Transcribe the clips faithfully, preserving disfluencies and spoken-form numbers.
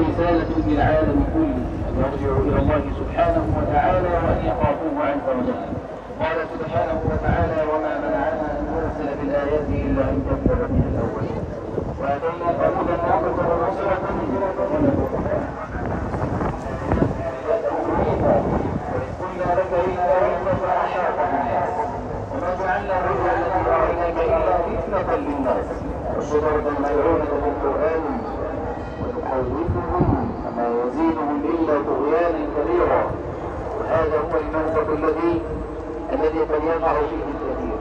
رسالة للعالم كله أن يرجعوا إلى الله سبحانه وتعالى وأن يخافوه عز وجل. قال سبحانه وتعالى: وما منعنا أن نرسل بالآيات إلا أن كذب بها الأولين وأتينا ثمودا ناقة مبصرة وإذ قلنا لك إن ريت فأحاط بها وما جعلنا الرؤيا التي أريناك إلا فتنة للناس والشجرة الملعونة في القرآن وتخوفهم فما يزيدهم الا طغيانا كبيرا. وهذا هو المنطق الذي الذي قد يقع فيه الكثير،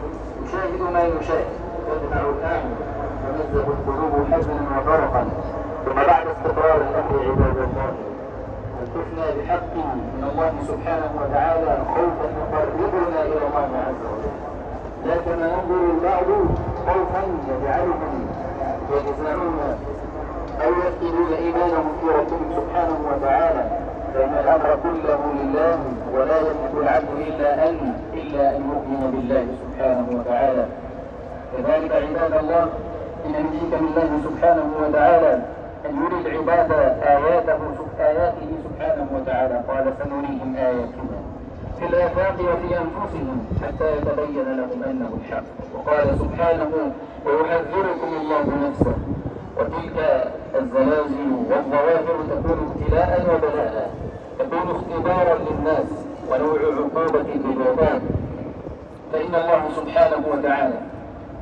يشاهد ما يشاهد ويدفع الامن تمزق القلوب حزنا وفرقا. ثم بعد استقرار الامر عباد الله التفنا بحق من الله سبحانه وتعالى خوفا يقربنا الى الله عز وجل، لا كما ينظر البعض خوفا يجعلهم يجزعون أو يفقدون إيمانهم في ربهم سبحانه وتعالى، فإن الأمر كله لله ولا يملك العبد إلا أن إلا أن يؤمن بالله سبحانه وتعالى. كذلك عباد الله إن من حكم الله سبحانه وتعالى أن يري العباد آياته آياته سبحانه وتعالى. قال: سنريهم آياتنا في الآفاق وفي أنفسهم حتى يتبين لهم أنه الحق. وقال سبحانه: ويحذركم الله نفسه. وتلك الزلازل والظواهر تكون ابتلاء وبلاء، تكون اختبارا للناس ونوع عقوبة للعباد، فإن الله سبحانه وتعالى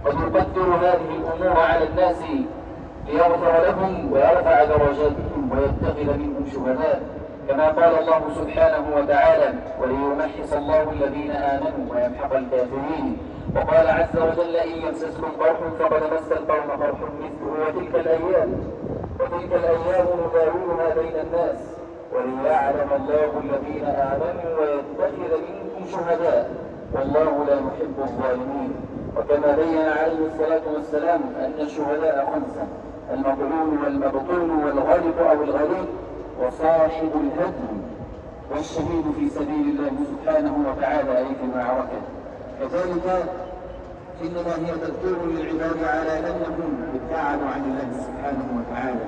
قد يقدر هذه الأمور على الناس ليغفر لهم ويرفع درجاتهم ويتخذ منهم شهداء، كما قال الله سبحانه وتعالى: وليمحص الله الذين آمنوا ويمحق الكافرين. وقال عز وجل: إن يمسسكم قرح فقد مس القوم قرح مثله. وتلك الأيام وتلك الأيام نداولها بين الناس وليعلم الله الذين آمنوا ويتخذ منكم شهداء، والله لا يحب الظالمين. وكما بين عليه الصلاة والسلام أن الشهداء خمسة: المظلوم والمبطون والغرق أو الغريق وصاحب الهدم والشهيد في سبيل الله سبحانه وتعالى أي في المعركة. كذلك إنما هي تذكير للعباد على أنهم ابتعدوا عن الله سبحانه وتعالى،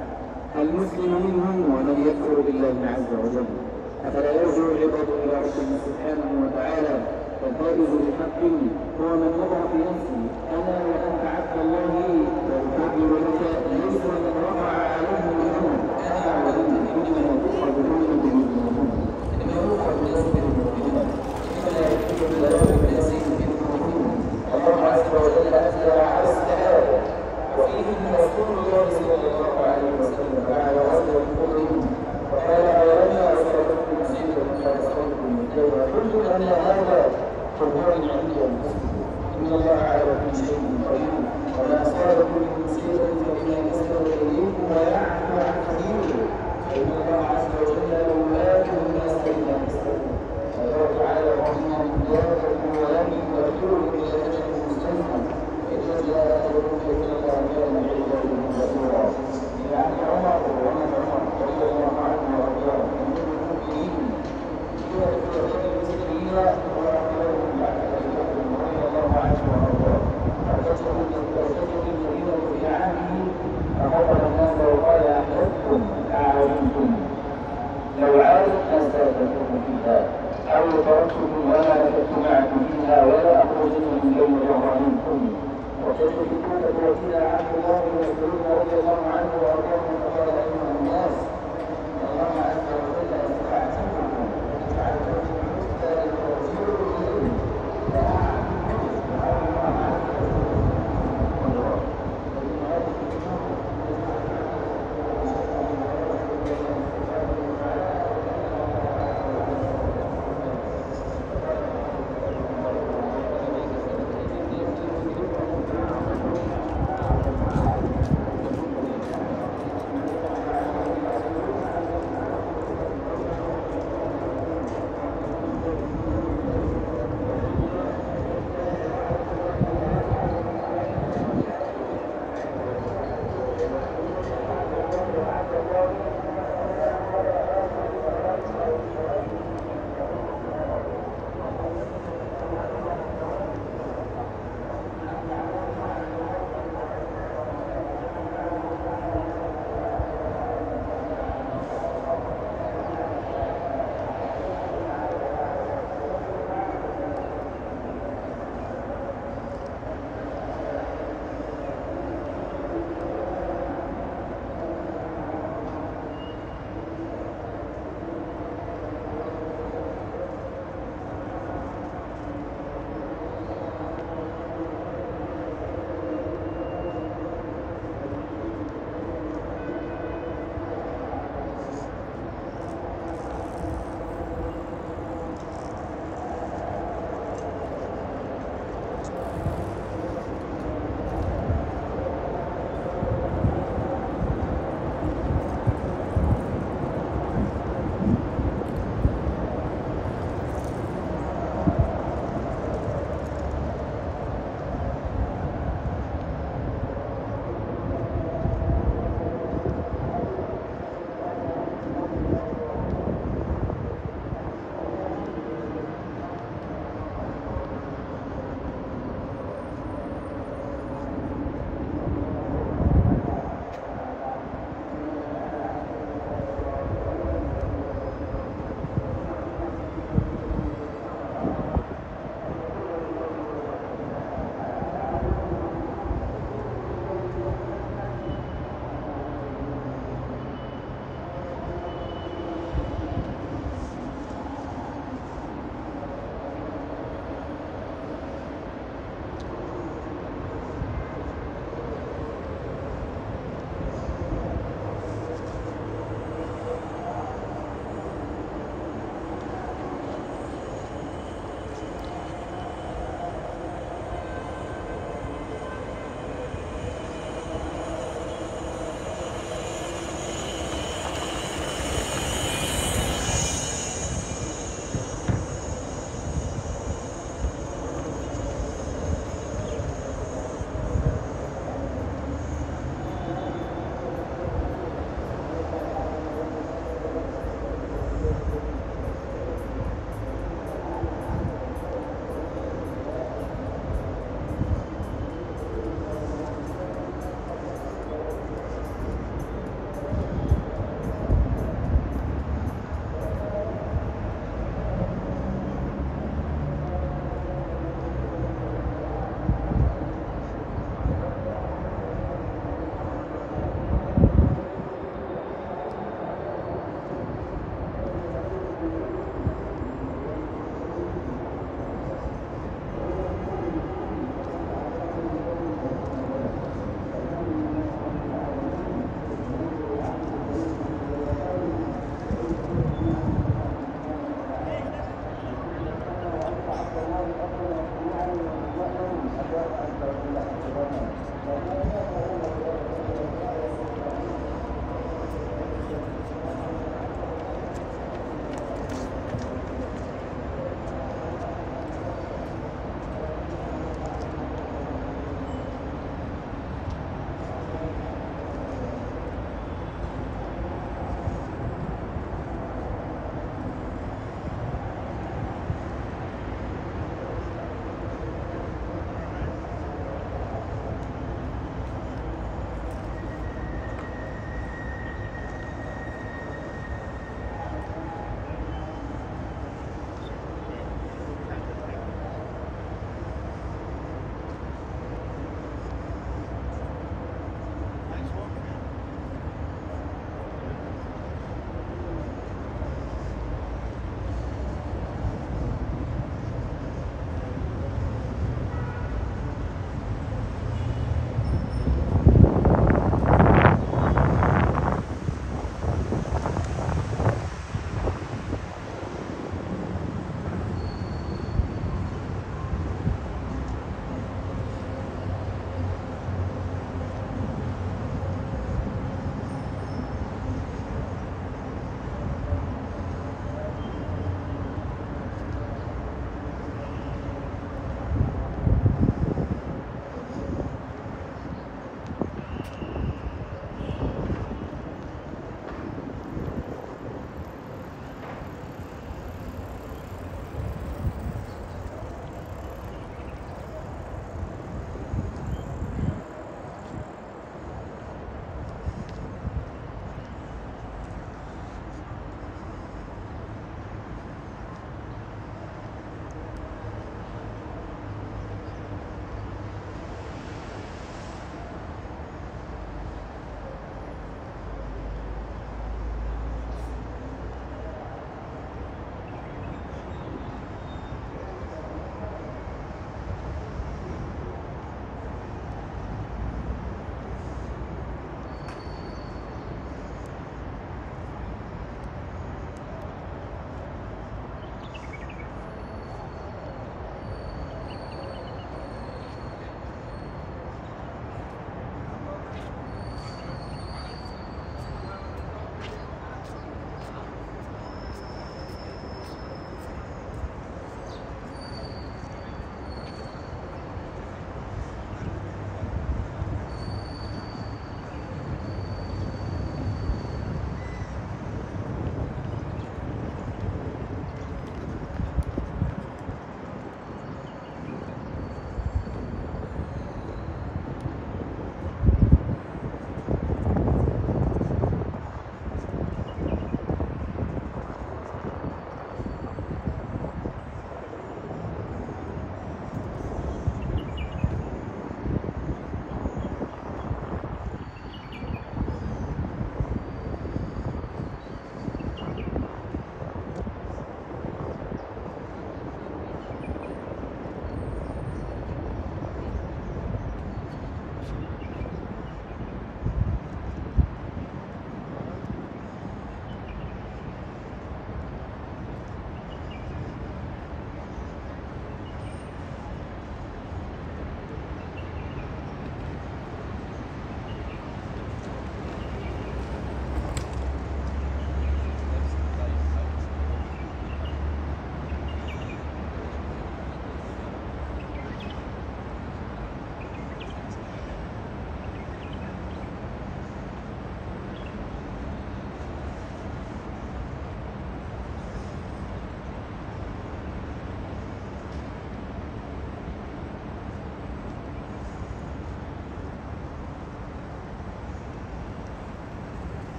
فالمسلم منهم ومن يكفر بالله عز وجل. أفلا يرجع العباد إلى ربهم سبحانه وتعالى؟ فالفائز بحق هو من وضع في نفسه أنا وأنت عبد الله والفضل لك ليس من وضع عليه منهم أنا وأنت حجما تخرجون به منهم إنما يوفى بنصبر مؤمنا إنما لا يكفر بالله. الله عز وجل أنزل على السحابة وفيهم رسول الله صلى الله عليه وسلم على وزن قلوبهم وقال: أولما أصابتكم مصيبة فأصابتكم مثلها قلتم أن هذا فهو من عند أنفسكم إن الله على كل شيء قدير وما أصابكم من مصيبة فبما كسبت أيديكم ويعفو عن كثير فإن الله عز وجل مولاكم الناس بين أنفسكم. قال تعالى: ومن أنبياءكم ولم يؤتوا بشهادة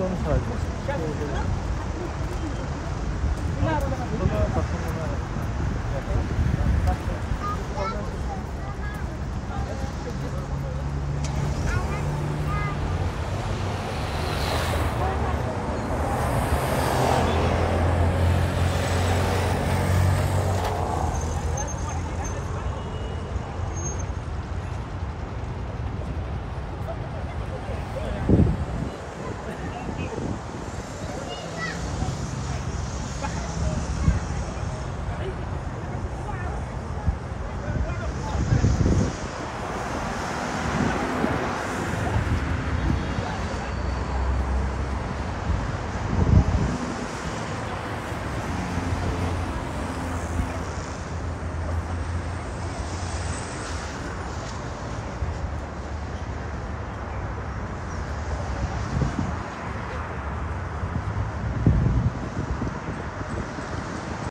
יום אחד.